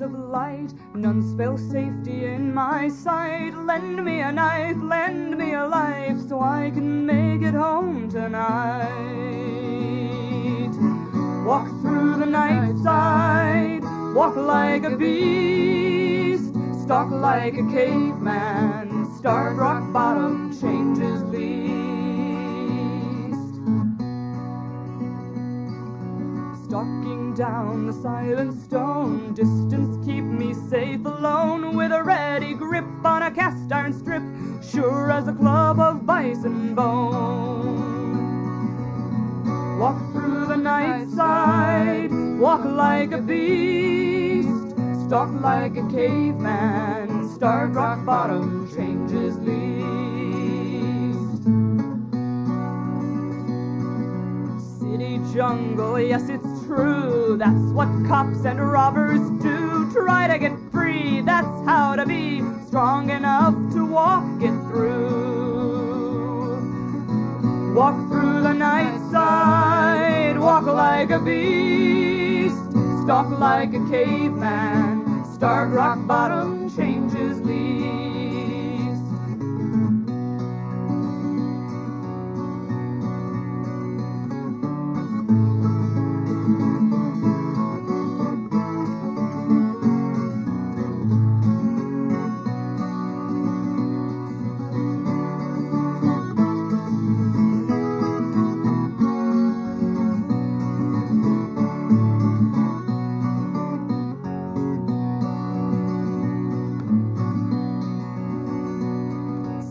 rays of light, none spell safety in my sight. Lend me a knife, lend me a life, so I can make it home tonight. Walk through the night side, walk like a beast, stalk like a caveman, stark rock bottom changes least. Stalking down the silent stone, distance keep me safe alone, with a ready grip on a cast iron strip, sure as a club of bison bone. Walk through the night side, walk like a beast, stalk like a caveman, stark rock bottom changes least. City jungle, yes it's true, that's what cops and robbers do. Try to get free, that's how to be strong enough to walk it through. Walk through the night side, walk like a beast, stalk like a caveman, stark rock bottom changes least.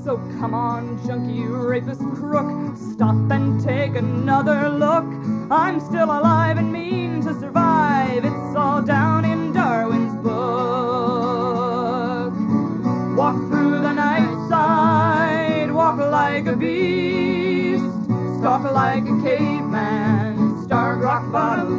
So come on, junkie, rapist, crook, stop and take another look. I'm still alive and mean to survive, it's all down in Darwin's book. Walk through the night side, walk like a beast, stalk like a caveman, stark rock bottom.